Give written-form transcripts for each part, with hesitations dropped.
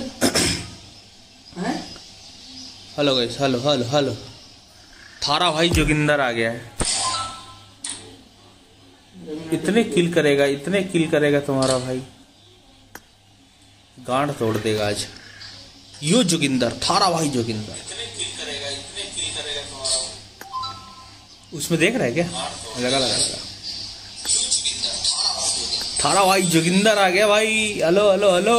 हैं? Hello guys, hello hello hello, थारा भाई जोगिंदर आ गया है। इतने किल करेगा तुम्हारा भाई, गांड तोड़ देगा आज यो जोगिंदर, थारा भाई जोगिंदर। उसमें देख रहा है क्या? लगा थारा भाई जोगिंदर आ गया भाई। हेलो हेलो हेलो,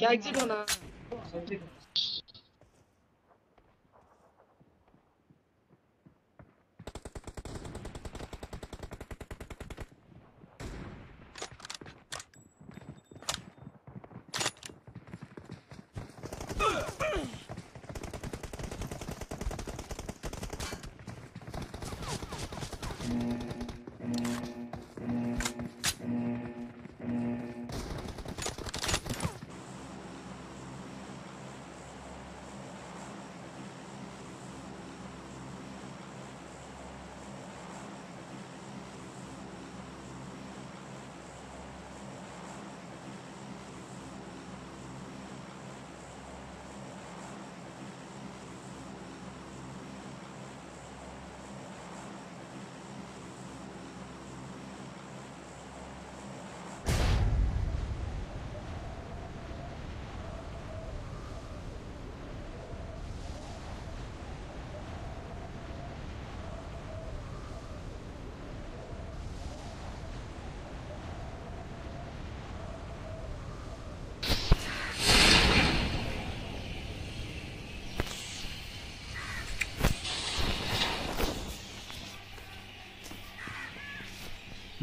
क्या एग्जिट होना?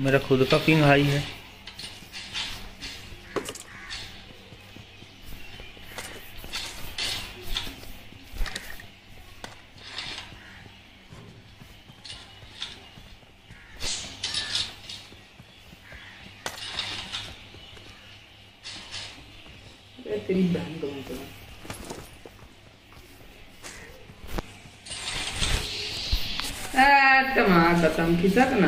मेरा खुद का पिंग हाई है। कसम खिसक ना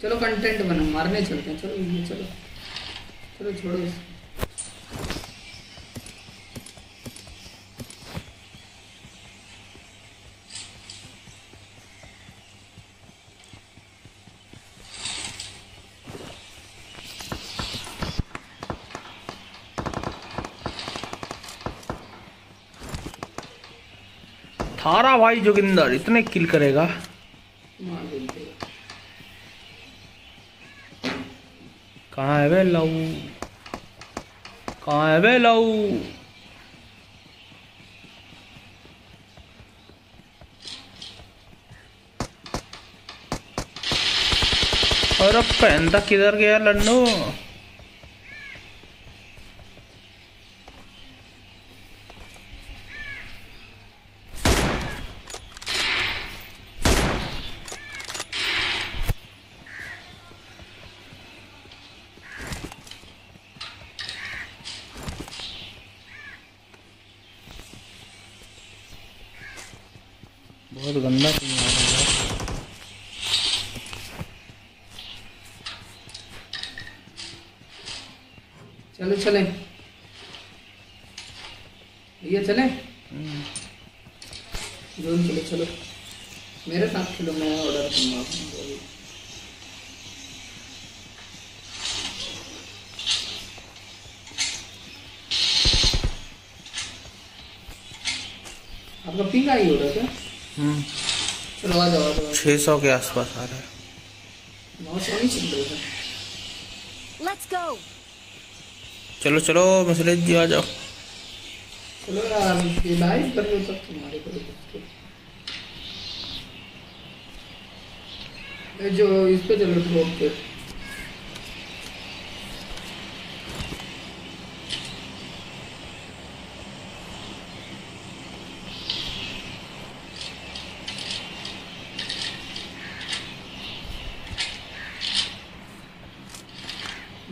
चलो कंटेंट बना, मारने चलते हैं। चलो चलो छोड़ो। थारा भाई जोगिंदर इतने किल करेगा। कहाँ है बे लव, कहाँ है बे लव? अरे पैंदा किधर गया लन्नो? बहुत गंदा सीन आ रहा है। चलो चले ये चले जोन के लिए, चलो मेरे साथ खेलो, मैं ऑर्डर करूँगा। आपका पिंग आई ऑर्डर क्या? चलो आ जाओ। 600 के आसपास आ रहा है, 900 नहीं चल रहा है। लेट्स गो, चलो चलो मसलेज जी आ जाओ। चलो यार लाइव कर लो सब, तुम्हारे को जो इस पे चलो ड्रॉप पे।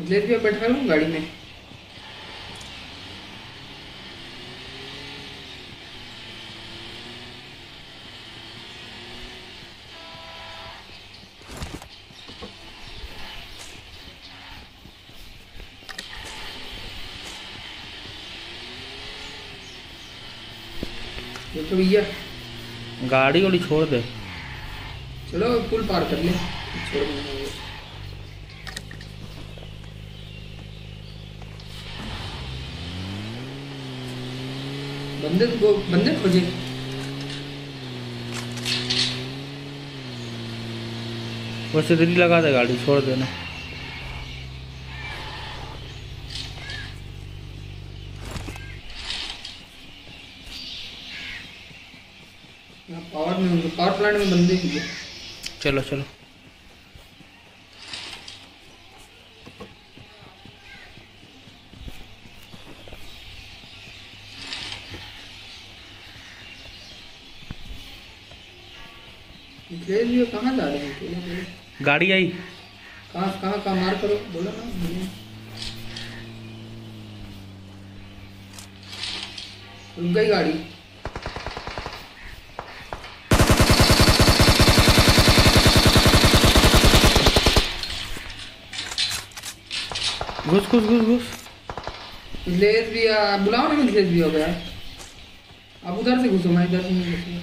मसलेज जी बैठा लूँ गाड़ी में। तो भैया गाड़ी वाली छोड़ दे, चलो पुल पार कर ले। छोड़ बंदे को, बंदे खोजे। वैसे दिल्ली लगा दे, गाड़ी छोड़ देना। पावर प्लांट में बंदे ही। चलो चलो लियो। कहाँ जा रहे हैं? गाड़ी आई कहाँ? कहाँ कहाँ मार करो बोलो ना। रुक गई गाड़ी। घुस घुस घुस घुस लेस भी बुलाओ ना, लेस भी हो गया। अब उधर से घुसो, मैं इधर से नहीं घुसू।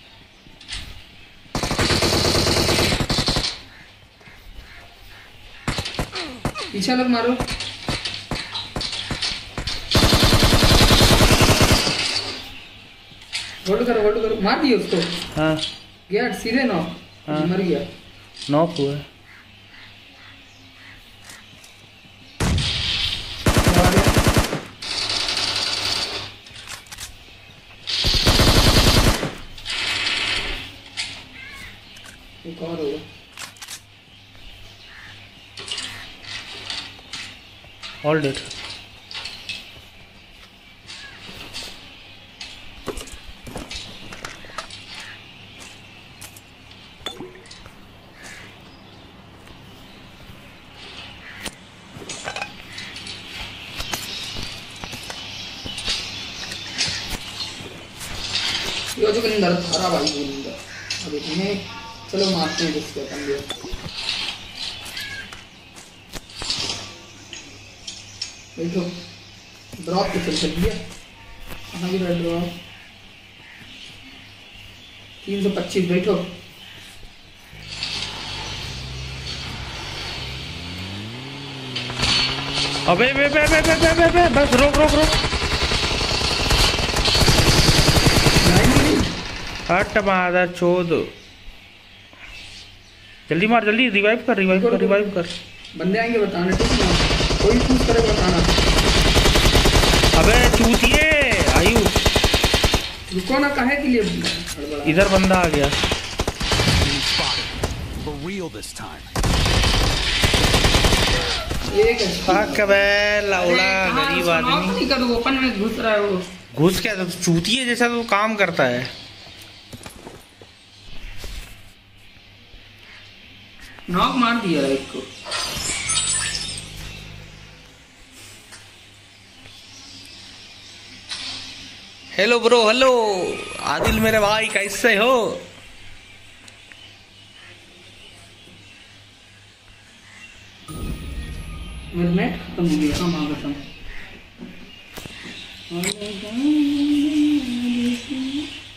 पीछे लग मारो। होल्ड करो, होल्ड करो। मार दिया उसको। हाँ गया सीधे नॉक। हाँ मर गया, नॉक हुआ। एक और हुआ, ऑल डेड। जोगिंदर थारा भाई जोगिंदर, अब इतने चलो मारते हैं इसको अपन लोग। देखो ड्रॉप पे चल चल दिया। कहाँ भी बैठ रहा हूँ। 325 बैठो। अबे बे बे बे बे बे बे बस रोक रोक रोक। हट मादर चोद। जल्दी मार, जल्दी रिवाइव कर, रिवाइव कर, रिवाइव कर। बंदे आएंगे बताने, कोई चूज करे बताना। अबे चूतिए आयुष, रुको ना, काहे के लिए? इधर बंदा आ गया। गरीब आदमी ओपन में घुस रहा है, वो घुस क्या चूतिए जैसा तो काम करता है। नॉक मार दिया है इसको। हेलो ब्रो, हेलो आदिल मेरे भाई, कैसे हो? नेट खत्म हो गया, कहां खत्म?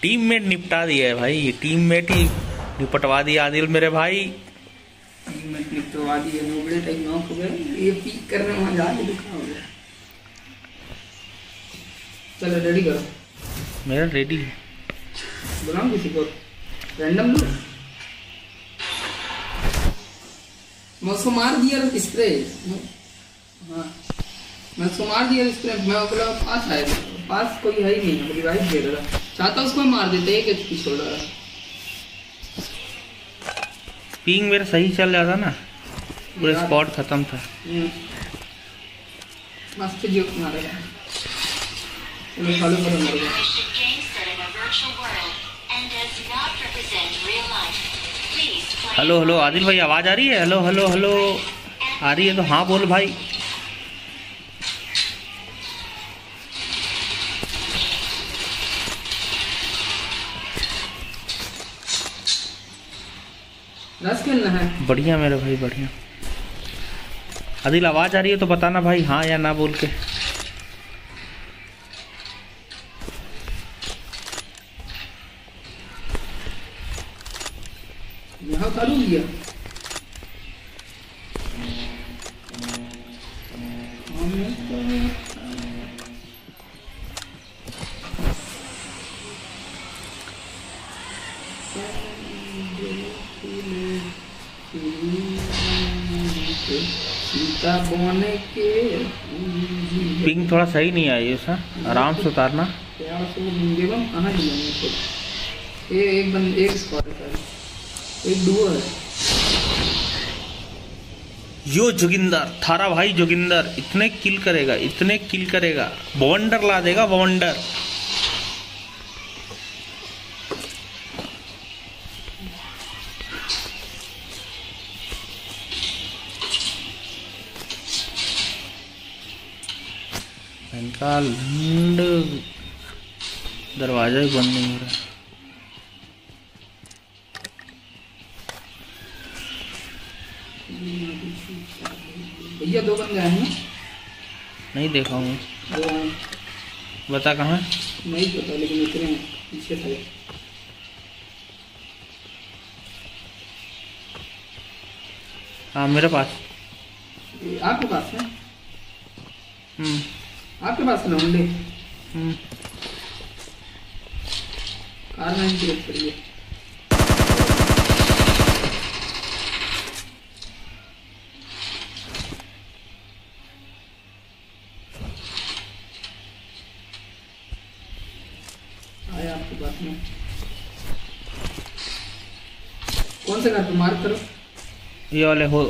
टीममेट निपटा दिया है भाई, टीममेट ही निपटवा दिया आदिल मेरे भाई। टीममेट निपटवा दिया, नोबड़े टाइम नॉक हो गया। ये पीक करने में जा के दुखा हो गया। चलो रेडी करो, मेरा रेडी है। बुलाऊं किसी को रैंडम? मैं उसको मार दिया स्प्रे, हाँ मैं उसको मार दिया स्प्रे। मैं बोला पास आया, पास कोई है ही नहीं, रिवाइव दे रहा चाहता, उसको मार देते। एक एचपी छोड़ रहा। पिंग मेरा सही चल रहा था ना, पूरा स्पॉट खत्म था। मस्त जोक मारा। हेलो हेलो आदिल भाई, आवाज आ रही है? हेलो हेलो हेलो आ रही है तो हाँ बोल भाई। खेलना है बढ़िया मेरे भाई, बढ़िया। आदिल आवाज आ रही है तो बताना भाई, हाँ या ना बोल के। पिंग थोड़ा सही नहीं आई, आराम से उतारना। एक डुओ है यो जोगिंदर, थारा भाई जोगिंदर इतने किल करेगा, इतने किल करेगा, बॉन्डर ला देगा, बॉन्डर। इनका लंड दरवाजा ही बंद नहीं हो रहा। भैया दो बंदे आए हैं, नहीं देखा हूँ, बता कहाँ? नहीं पता, लेकिन उतरे हैं पीछे थे। हाँ मेरे पास, आपके पास है? आपके पास लौंडे कार में गिर पड़ी है। कौन से घर पे? मार्क करो ये वाले हो,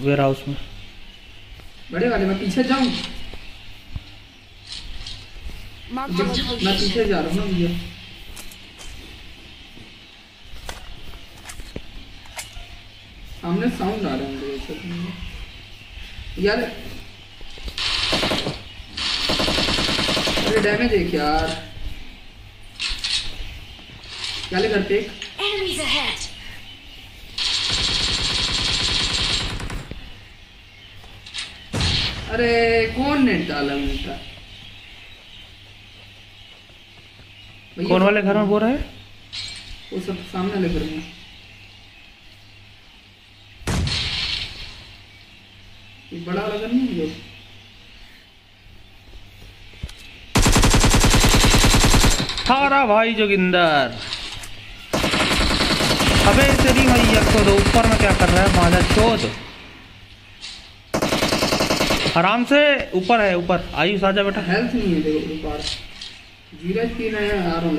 वेयर हाउस में, बड़े वाले। मैं पीछे जाऊं? मैं पीछे जा रहा हूँ भैया। सामने साउंड आ रहा है यार, अरे डैमेज है यार। क्या ले करते? अरे कौन नेट डाला? कौन वाले घर में बोल रहा है? वो सब सामने वाले घर में। ये बड़ा वाला घर नहीं है? थारा भाई जोगिंदर अबे तेरी मैया को दो, ऊपर में क्या कर रहा है मादा चोद, आराम से ऊपर है ऊपर। आयुष आजा बेटा, हेल्थ नहीं है देखो ऊपर, जीरा तीन है आ रहा हूं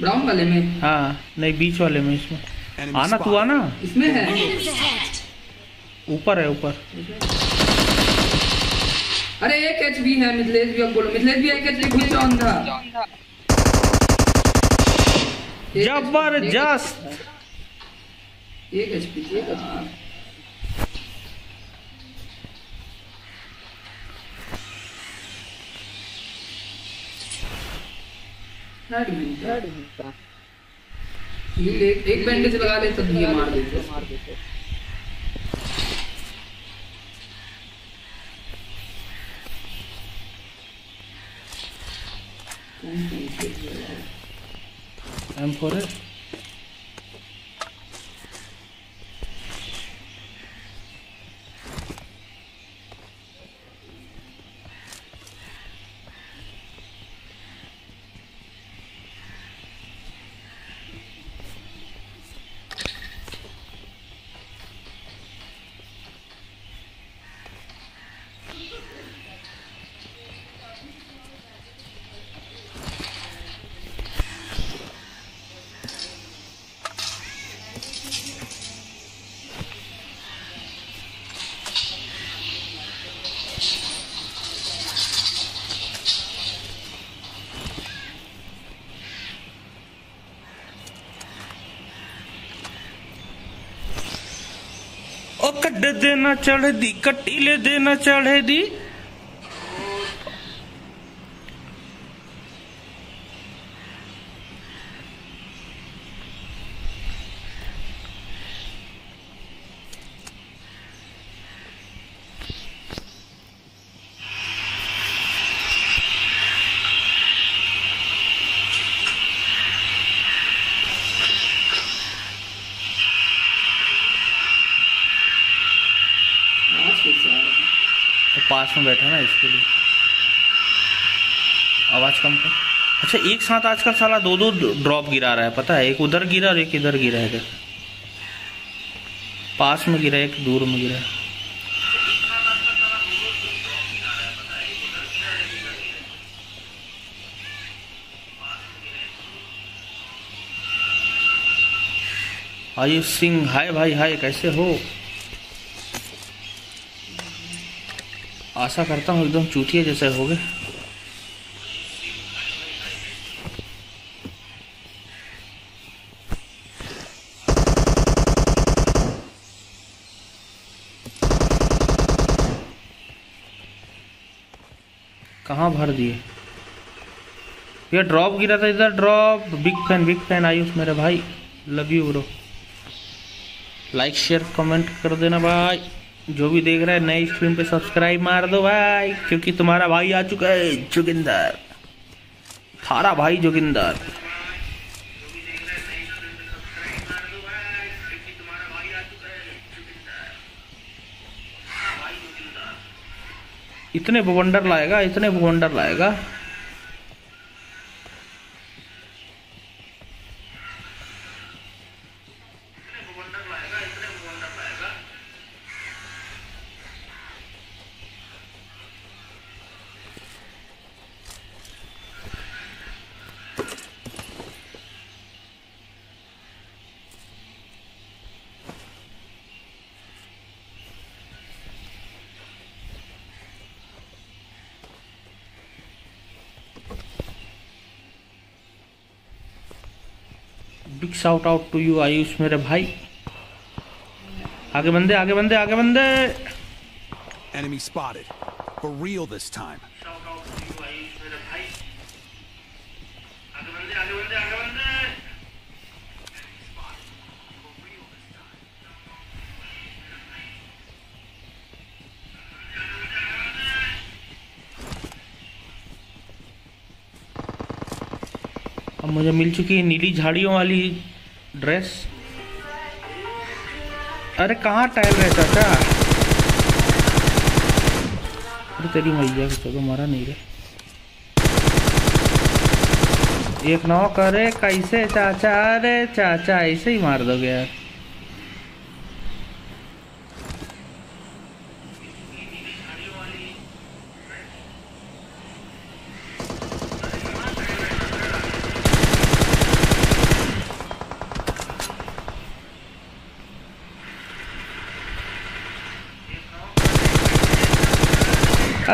ब्राउन वाले में। हां नहीं बीच वाले में, इसमें आना तू आना, इसमें है ऊपर है ऊपर। अरे एक एच भी है, मिडलेज भी, अब बोलो मिडलेज भी है कि एक भी ऑन था। जबरदस्त एक एच पी एक बैंडेज लगा ले तब ये मार देते। M4 है देना चढ़ दी कट्टी ले देना चढ़ दी। पास में बैठा ना इसके लिए आवाज कम कर। अच्छा एक साथ आजकल साला दो दो ड्रॉप गिरा रहा है पता है, एक उधर गिरा और एक इधर गिरा है। पास में गिरा एक दूर में गिरा। आयुष सिंह हाय भाई हाय कैसे हो, आशा करता हूँ एकदम चूतिया जैसे हो गए। कहाँ भर दिए, ये ड्रॉप गिरा था इधर ड्रॉप। बिग फैन आयुष मेरे भाई, love you bro. Like share comment कर देना भाई, जो भी देख रहा है नई स्ट्रीम पे सब्सक्राइब मार दो भाई, क्योंकि तुम्हारा भाई आ चुका है जोगिंदर, थारा भाई जोगिंदर। इतने भवंडर लाएगा, इतने भवंडर लाएगा। Big shout out to you Ayush मेरे भाई। आगे बंदे आगे बंदे आगे बंदे। Enemy spotted for real this time. Shout out to you Ayush मेरे भाई। आगे बंदे आगे बंदे आगे बंदे। मुझे मिल चुकी है नीली झाड़ियों वाली ड्रेस। अरे कहाँ टाइम रहता था, अरे तेरी मैया को तो मारा नहीं रहे। एक नॉक। अरे कैसे चाचा, अरे चाचा ऐसे ही मार दोगे यार।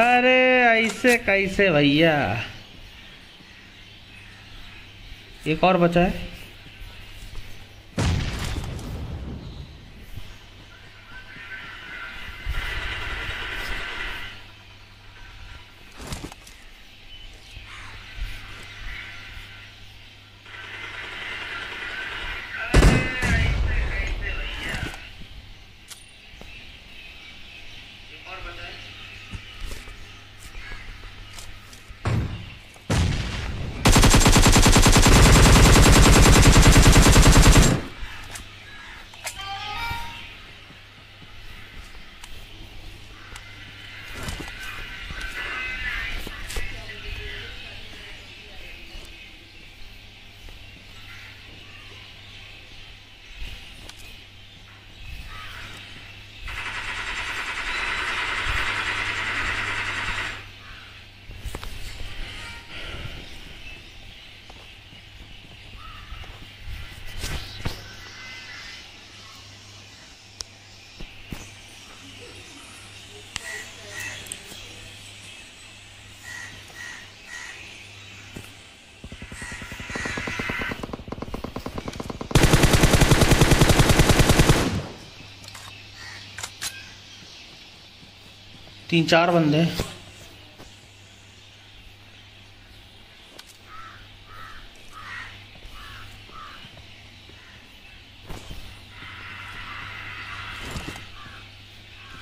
अरे ऐसे कैसे भैया। एक और बचा है। तीन चार बंदे हैं।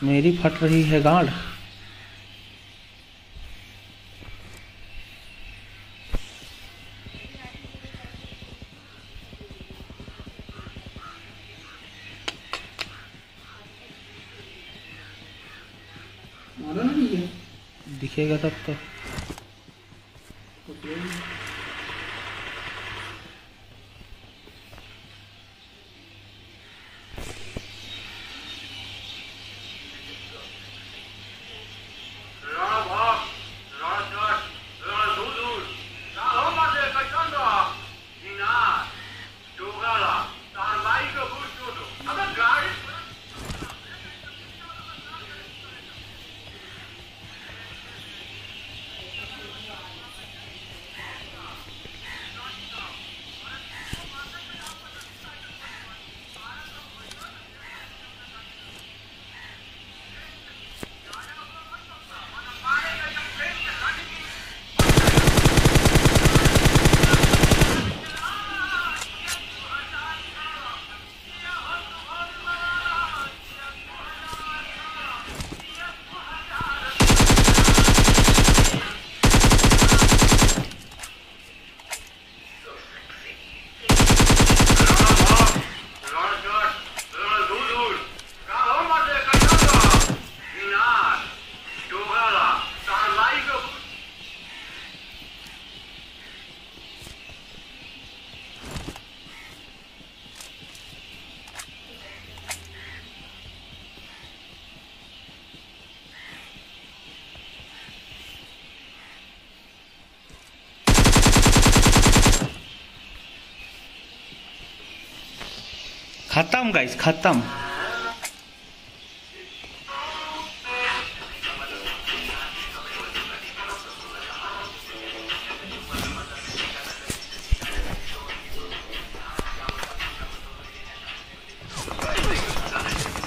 मेरी फट रही है गांड। दिखेगा तब तो। खत्म गाइस, खत्म।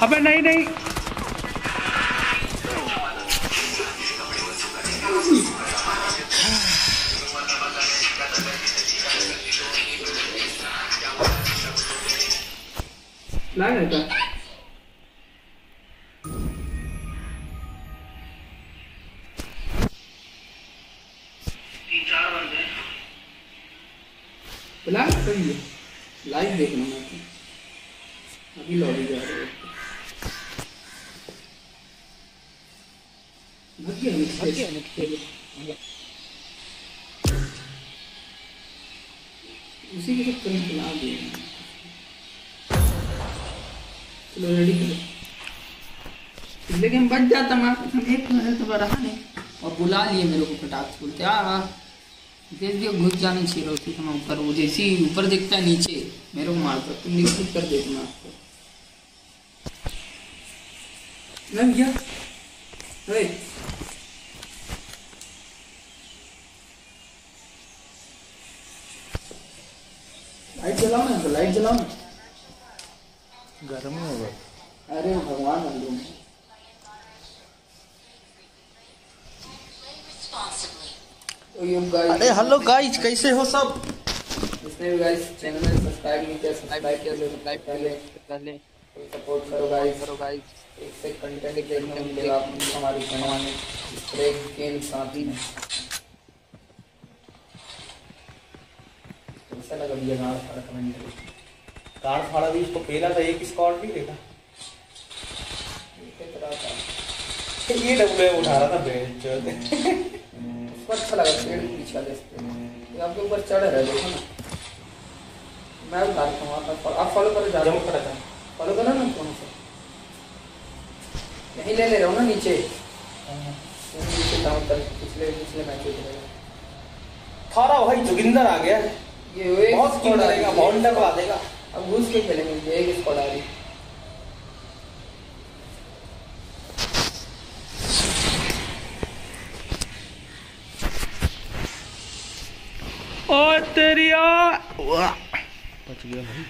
अबे नहीं नहीं, लाइव देखना है अभी। लॉबी जा रहे हैं। उसी के साथ कनेक्ट ला दिया। चलो रेडी करो, लेकिन बच जाता मैं एक मिनट तो रहा नहीं और बुला लिए मेरे को फटाक बोलते आ देख दिया घुस जाने चाहिए होती है मैं ऊपर, वो जैसे ही ऊपर देखता है नीचे मेरे को मारता तुम निश्चित कर देना आपको लग गया। अरे लाइट जलाओ ना, लाइट जलाओ ना, गर्म होगा। अरे भगवान अरे हेलो गाइस कैसे हो सब, जिसने गाइस चैनल में सब्सक्राइब नहीं किया सब्सक्राइब कर ले सपोर्ट करो गाइस एक से कंटेंट देखने को मिलेगा हमारे चैनल में ब्रेक गेम साथ ही में। कैसा लगा भैया गाइस कमेंट करो। कार फाड़ा भी इसको पहला था एक स्कॉट भी देखा ये डब्बे उठा रहा था बेंच उसको अच्छा लगा पेड़ पीछे वाले पे आपके ऊपर चढ़ रहा है देखो ना। मैं उतार रहा था आप फॉलो करो जा रहा हूँ खड़ा था फॉलो करो ना फोन से नहीं ले ले रहा हूँ ना नीचे नीचे डाउन कर पिछले मैच थारा भाई जोगिंदर आ गया ये बहुत स्कोर डालेगा बाउंड लगा देगा। अब घुस के खेलेंगे एक स्क्वाड आ रही और तेरी बच गया भाई।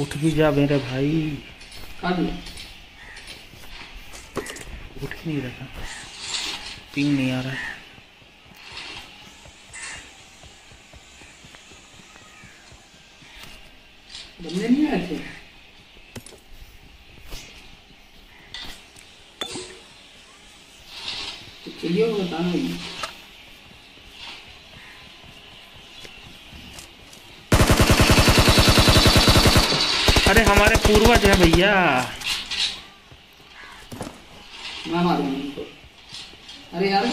उठ भी जा मेरे भाई उठ नहीं रहा पिंग नहीं आ रहा है। बंदे नहीं आए थे तो चलिए वो बताना अरे हमारे पूर्वज है भैया मैं मारूंगा इनको। अरे यार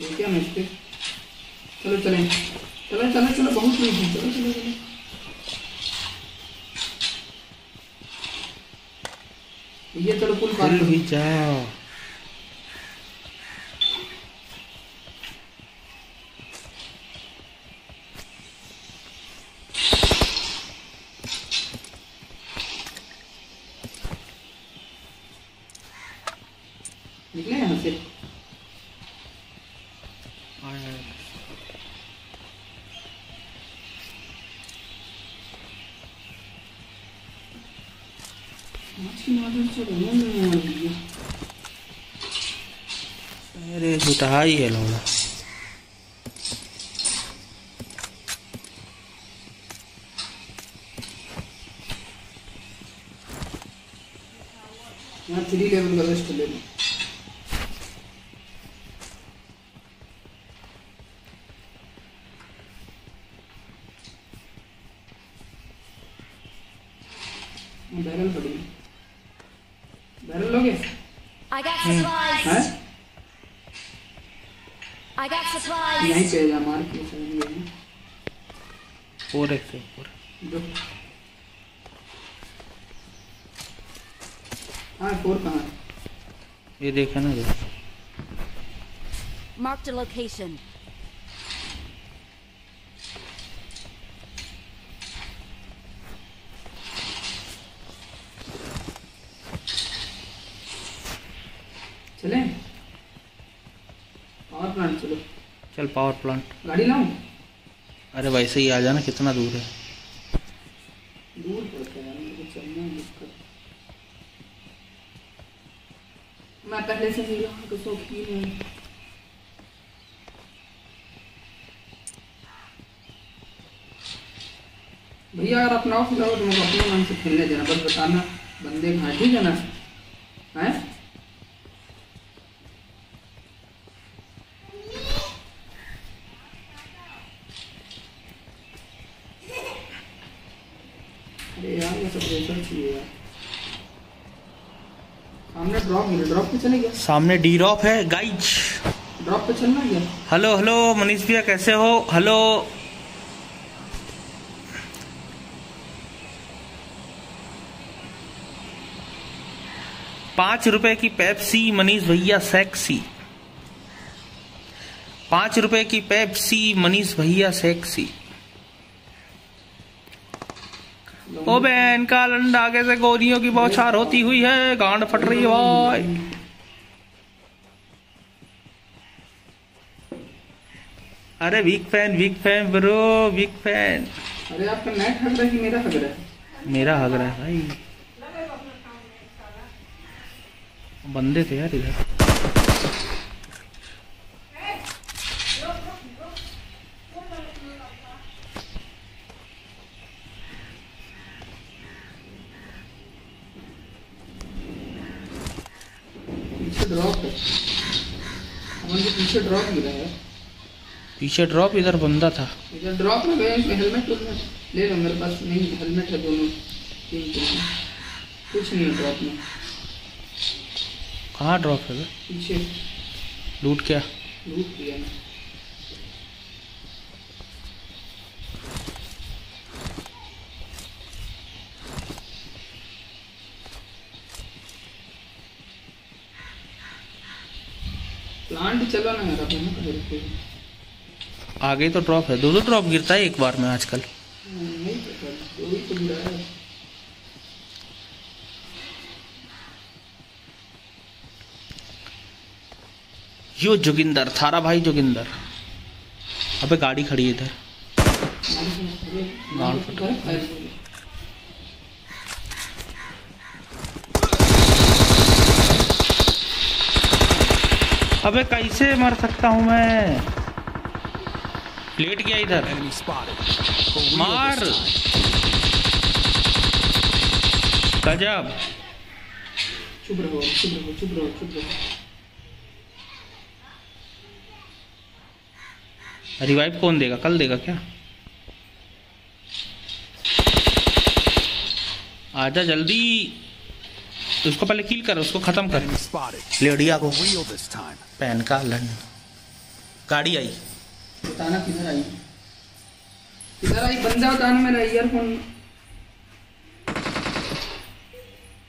ये क्या मिस्टेक। चलो चलें चलो चलो चलो बहुत नहीं है चलो चलो चलो भैया चलो पुल पार भी जाओ। निकले यहाँ से अरे जुटा ही है लोड़ा यहाँ 3 लेवल का रेस्ट ले लो। बैरल पड़ी बैरल लोगे यहीं पे जा मार के और एक से और हाँ फोर कहाँ ये देखा ना मार्क द लोकेशन। चलें पावर प्लांट चलो चल पावर प्लांट गाड़ी लाऊं अरे वैसे ही आ जाना, कितना दूर है। दूर मैं पहले से नहीं। भैया अगर अपना खिलाओ तो मुझे अपने मन से खेलने देना, बस बताना बंदे कहाँ, ठीक है ना। है सामने डी ड्रॉप है गाइज, ड्रॉप पे चलना है। हेलो हेलो मनीष भैया कैसे हो। हेलो ₹5 की पेप्सी मनीष भैया सेक्सी, ₹5 की पेप्सी मनीष भैया सेक्सी। ओ बहन का लंडा, आगे से गोलियों की बौछार होती हुई है, गांड फट रही है भाई। अरे weak fan bro, weak fan. अरे आपका नेट हग रहा है कि मेरा हग रहा है? मेरा हग रहा है भाई। बंदे थे यार इधर। पीछे ड्रॉप, इधर बंदा था, इधर ड्रॉप में गए। हेलमेट ले लो, मेरे पास नहीं हेलमेट है। दोनों कुछ नहीं है ड्रॉप में। कहाँ ड्रॉप है? पीछे लूट क्या लूट किया ना। प्लांट चलो ना मेरा अपना आगे तो ड्रॉप है। दो ड्रॉप गिरता है एक बार में आजकल। यो जोगिंदर थारा भाई, जोगिंदर। अबे गाड़ी खड़ी है इधर। अबे कैसे मर सकता हूं मैं, लेट गया इधर। मार गजब। चुप रहो चुप रहो चुप रहो चुप रहो। रिवाइव कौन देगा? कल देगा क्या? आजा जल्दी, उसको पहले किल कर, उसको खत्म कर लेडिया को। पैन का लड़ना। गाड़ी आई, बताना किधर आई, किधर आई बंदा बताना। मेरा ईयरफोन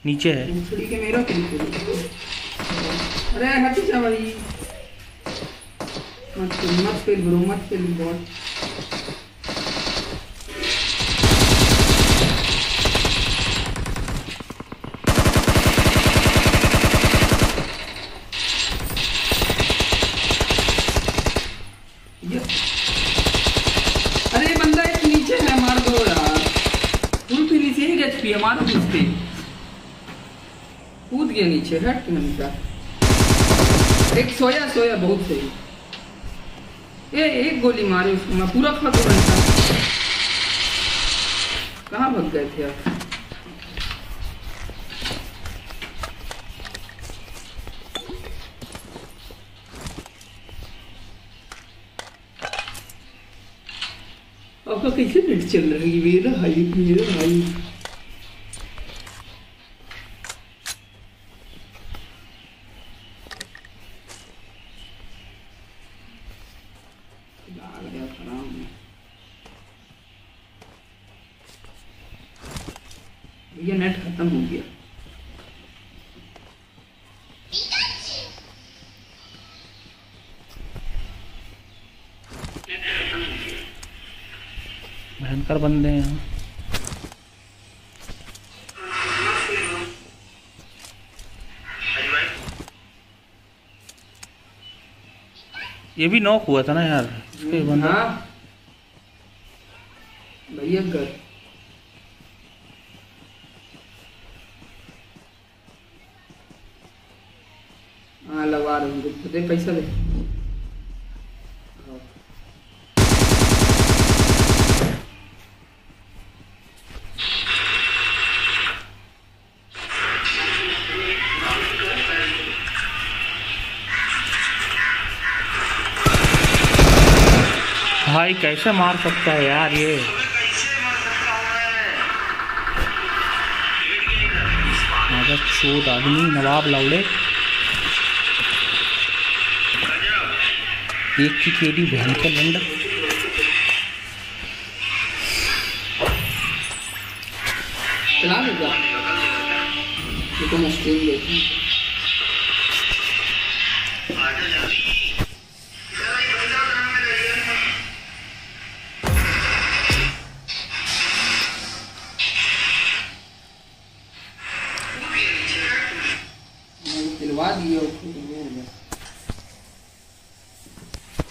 नीचे है के मेरा। अरे हटी जा भाई, मत फेल ब्रो, मत फेल बॉट। कूद गया नीचे, हट एक सोया सोया बहुत सही। एक गोली मारे उसको, मैं पूरा खत्म करता। कहाँ भाग गए थे आप? आपका कैसे नेट चल रही है? मेरा हाई मेरा हाई। ये नेट खत्म हो गया। भयंकर बंदे हैं। ये भी नॉक हुआ था ना यार, इसके बंदा। भयंकर। हाँ लगा रहा हूँ, तो दे पैसा दे। भाई कैसे मार सकता है यार ये। चोट आदमी नवाब लाउडे एक की केडी भयंकर लंड।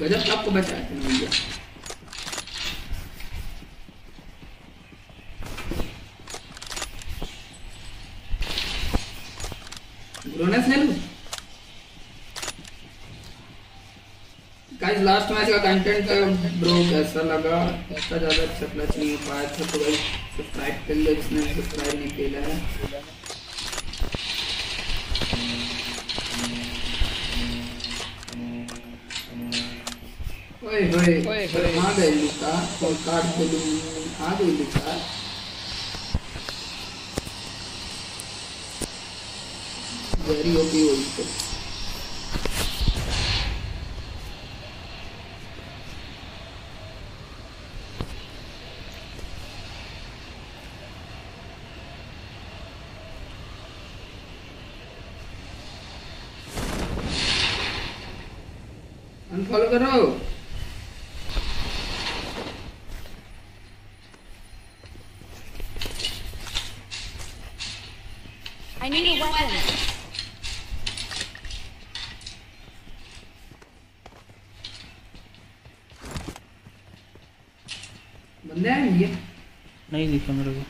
गजब आपको बचा है भैया। गाइस लास्ट मैच का कंटेंट ब्रो कैसा लगा? ऐसा ज्यादा अच्छा क्लच नहीं हो पाया था, तो भाई सब्सक्राइब कर लो जिसने सब्सक्राइब नहीं किया है। ओए लिखा और कार्ड के लिए आ गई लिखा। वेरी ओपी हो गई। अनफॉलो करो। I need a weapon. बंदे हैं ये? नहीं दिखा मेरे को।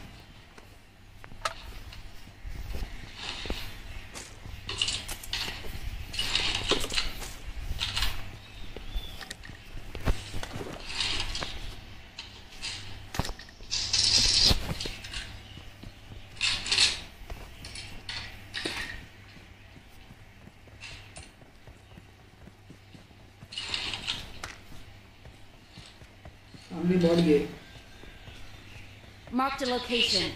Marked a location.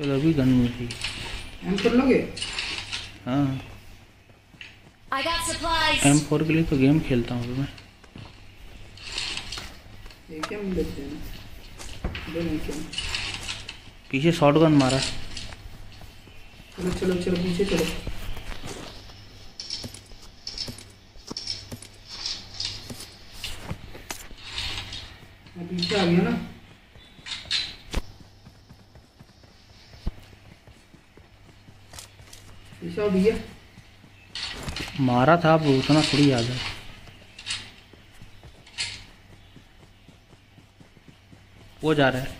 चलो अभी गन में थी M4 लोगे? हाँ M4 के लिए तो गेम खेलता हूँ मैं। पीछे शॉटगन मारा। चलो चलो चलो पीछे चलो। पीछे आ गया ना। भैया मारा था अब उतना थोड़ी याद है। वो जा रहा है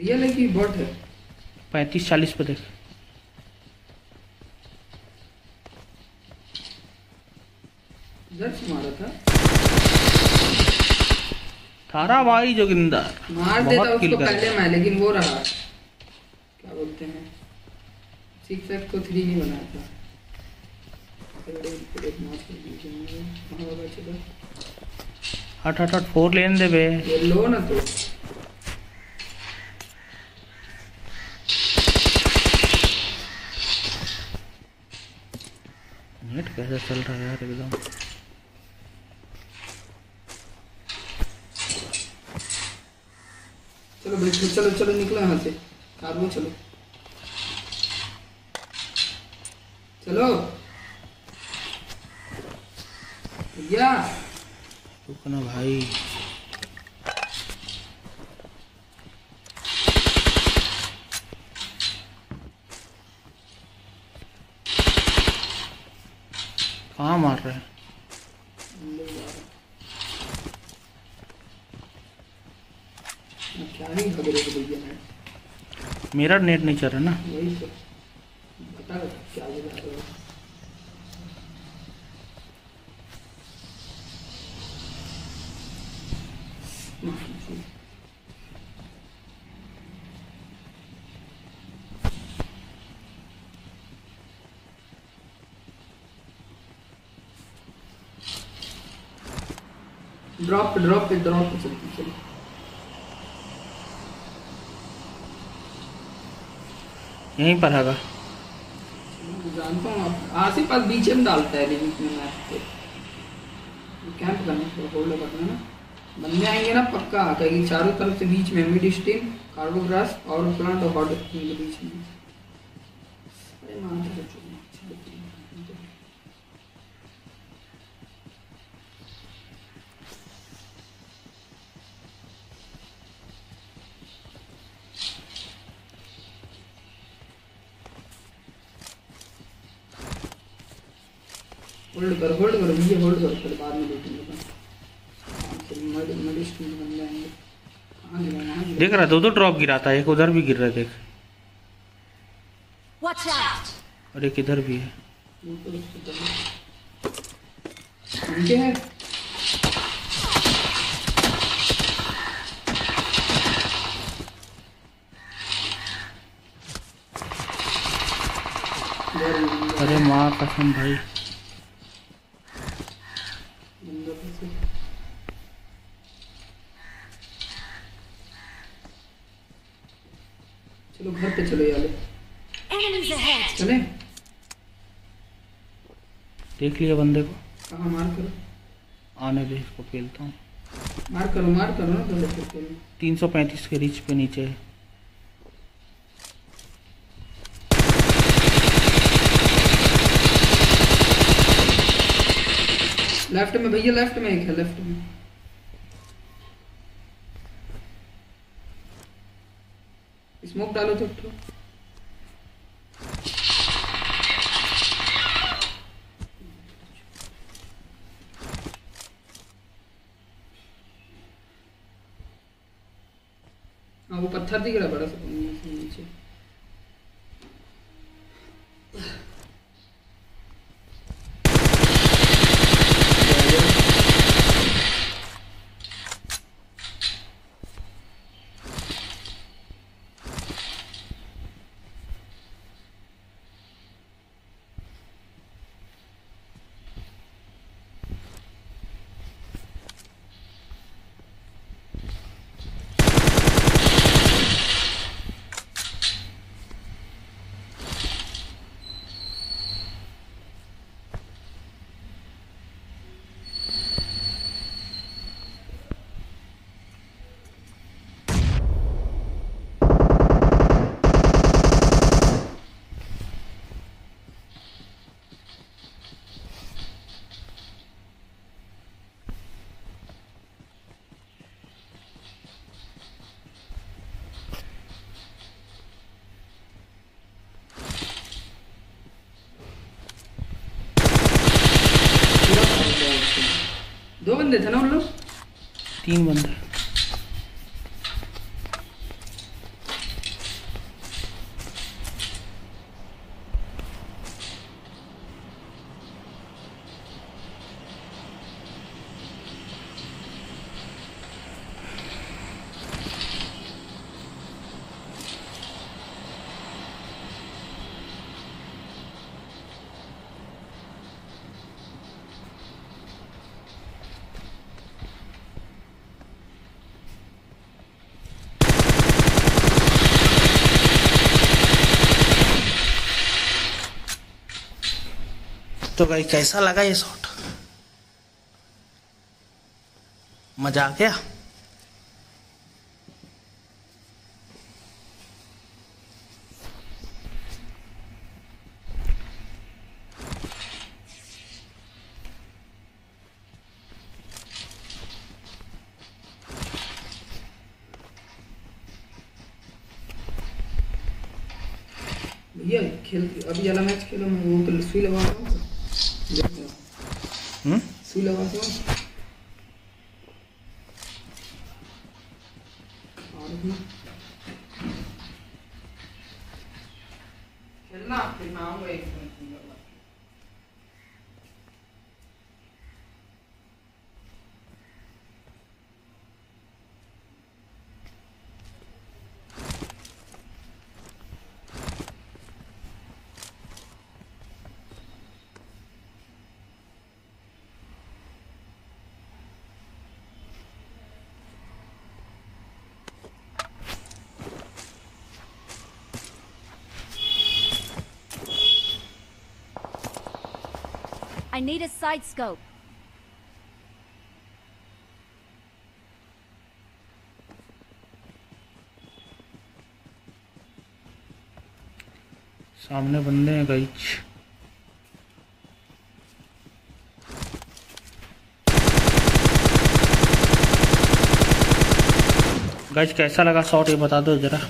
रियल है कि बॉट है? 35-40 पे देख। मारा था थारा भाई जोगिंदर, मार देता उसको पहले मैं, लेकिन वो रहा क्या बोलते हैं 6x को 3 नहीं बनाता। हट हट हट 4 लेने दे बे, ये लो ना तो नेट कैसा चल रहा है यार एकदम। चलो भाई चलो चलो निकलो यहाँ से, कार में चलो चलो भैया रुकना भाई। कहाँ मार रहे हैं? मेरा नेट नहीं चल रहा ना, वही तो बता क्या बता रहे हो। ड्रॉप ड्रॉप ड्रॉप चलती चलो। यहीं पर हैगा जानता हूँ आसी पास बीच में डालता है, लेकिन इसमें मैच पे कैंप करना होल्ड करना ना, बंदे आएंगे ना पक्का कि चारों तरफ से बीच में मिड स्टीम कार्बो ग्रास और प्लांट और हॉट के बीच में। अरे मां तो होल्ड करो मुझे होल्ड करो, फिर बाद में देखेंगे। देख रहा दो ड्रॉप गिरा था, एक उधर भी गिर रहा है देख, और एक इधर भी है। अरे माँ कसम भाई घर पे चलो यार, चले देख लिया बंदे को कहाँ मार करो, आने दे इसको खेलता हूँ। मार करो ना घर पे खेलो। 335 के रीच पे नीचे है। लेफ्ट में भैया, लेफ्ट में एक है, लेफ्ट में स्मोक डालो तो हाँ वो पत्थर दिख रहा बड़ा सा नीचे। दो बंदे थे ना उन लोग, 3 बंदे तो गाइस कैसा लगा ये शॉट? मजा आ गया? ये खेल अभी वाला मैच खेलो, मैं वो कल सुई लगा रहा हूं। सुई लगा दो और भी खेलना, फिर मैं आऊंगा एक दिन। I need a side scope. सामने बंदे हैं गाइस। गाइस कैसा लगा शॉट ये बता दो जरा।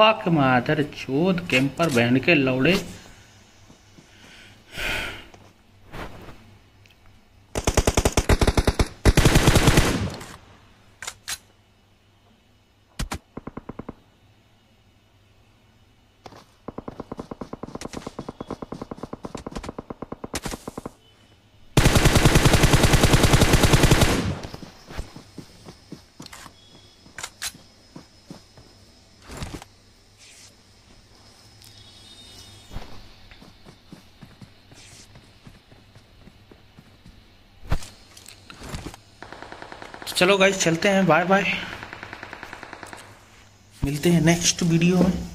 फक माधर चोद कैंपर बहन के लौड़े। चलो गाइस चलते हैं, बाय बाय, मिलते हैं नेक्स्ट वीडियो में।